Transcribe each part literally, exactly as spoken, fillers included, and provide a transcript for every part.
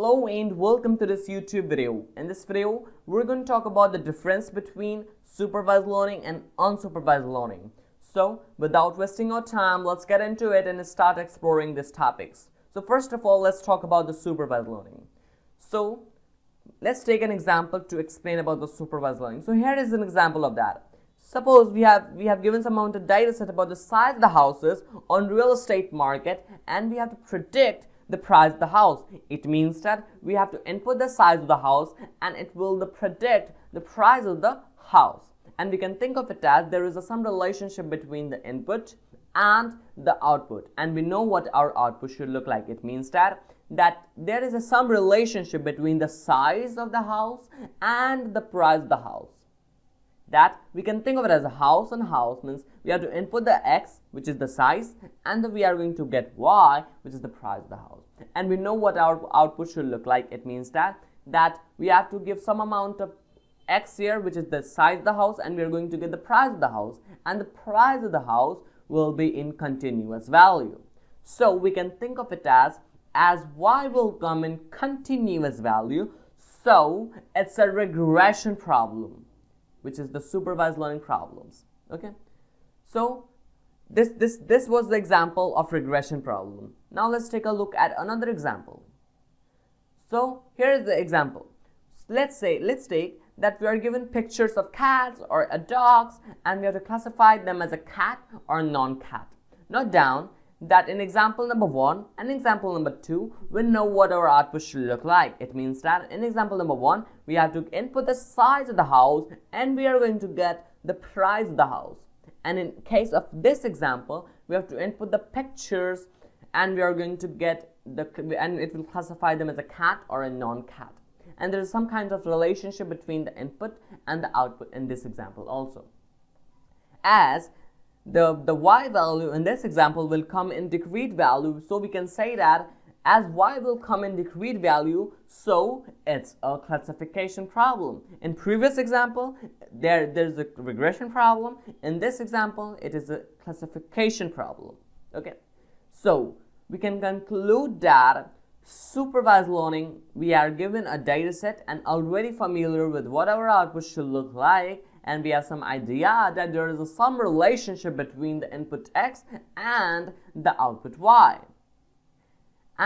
Hello and welcome to this YouTube video. In this video, we're going to talk about the difference between supervised learning and unsupervised learning. So, without wasting our time, let's get into it and start exploring these topics. So, first of all, let's talk about the supervised learning. So, let's take an example to explain about the supervised learning. So, here is an example of that. Suppose we have we have given some amount of data set about the size of the houses on real estate market, and we have to predict the price of the house. It means that we have to input the size of the house and it will the predict the price of the house. And we can think of it as there is a, some relationship between the input and the output, and we know what our output should look like. It means that that there is a, some relationship between the size of the house and the price of the house. That we can think of it as a house on house means we have to input the x, which is the size, and then we are going to get y, which is the price of the house. And we know what our output should look like. It means that that we have to give some amount of x here, which is the size of the house, and we are going to get the price of the house, and the price of the house will be in continuous value. So we can think of it as as y will come in continuous value. So it's a regression problem, which is the supervised learning problems. Okay, so this this this was the example of regression problem. Now let's take a look at another example. So here is the example. Let's say let's take that we are given pictures of cats or dogs, and we have to classify them as a cat or non-cat. Note down that in example number one and example number two, we know what our output should look like. It means that in example number one, we have to input the size of the house and we are going to get the price of the house. And in case of this example, we have to input the pictures and we are going to get the, and it will classify them as a cat or a non-cat. And there is some kind of relationship between the input and the output in this example also. As The, the y value in this example will come in discrete value, so we can say that as y will come in discrete value, so it's a classification problem. In previous example, there, there's a regression problem. In this example, it is a classification problem. Okay, so we can conclude that supervised learning, we are given a data set and already familiar with what our output should look like, and we have some idea that there is some relationship between the input x and the output y.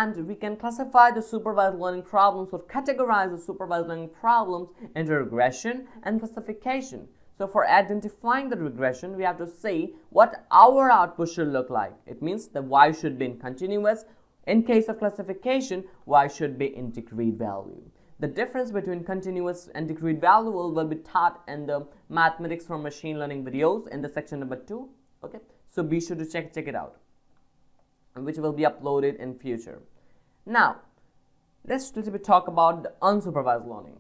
And we can classify the supervised learning problems or categorize the supervised learning problems into regression and classification. So for identifying the regression, we have to see what our output should look like. It means the y should be in continuous. In case of classification, y should be in discrete value. The difference between continuous and discrete value will be taught in the mathematics for machine learning videos in the section number two. Okay, so be sure to check check it out, which will be uploaded in future. Now, let's little bit talk about the unsupervised learning.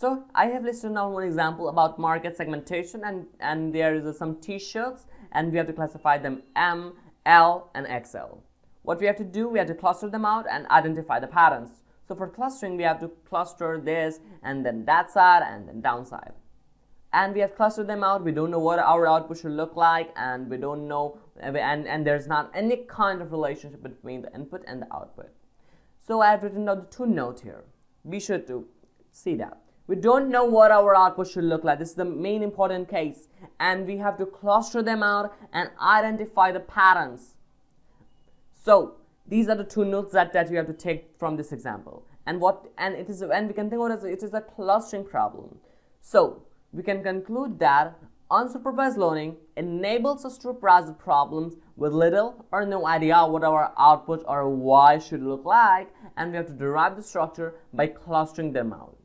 So I have listed now one example about market segmentation, and and there is some T-shirts, and we have to classify them M, L, and X L. What we have to do, we have to cluster them out and identify the patterns. So for clustering, we have to cluster this and then that side and then downside. And we have clustered them out. We don't know what our output should look like, and we don't know, and, and there's not any kind of relationship between the input and the output. So I have written down the two notes here. Be sure to see that. We don't know what our output should look like. This is the main important case. And we have to cluster them out and identify the patterns. So these are the two notes that, that you have to take from this example. And what and it is and we can think of it as it is a clustering problem. So we can conclude that unsupervised learning enables us to approach the problems with little or no idea what our output or y should look like, and we have to derive the structure by clustering them out.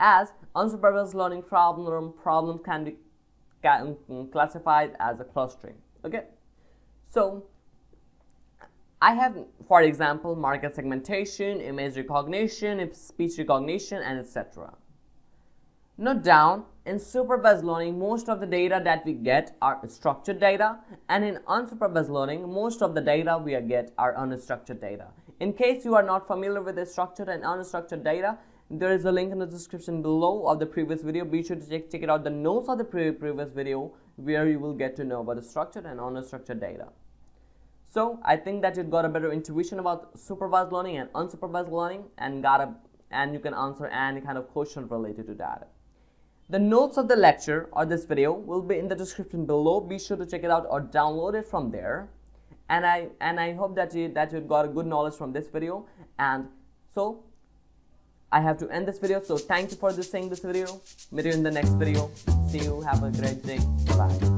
As unsupervised learning problem problems can be can, classified as a clustering. Okay, so I have, for example, market segmentation, image recognition, speech recognition, and et cetera. Note down, in supervised learning, most of the data that we get are structured data, and in unsupervised learning, most of the data we get are unstructured data. In case you are not familiar with the structured and unstructured data, there is a link in the description below of the previous video. Be sure to check, check it out, the notes of the pre previous video, where you will get to know about the structured and unstructured data. So I think that you got a better intuition about supervised learning and unsupervised learning, and got a and you can answer any kind of question related to that. The notes of the lecture or this video will be in the description below. Be sure to check it out or download it from there. And I and I hope that you that you got a good knowledge from this video. And so I have to end this video. So thank you for this seeing this video. Meet you in the next video. See you. Have a great day. Bye.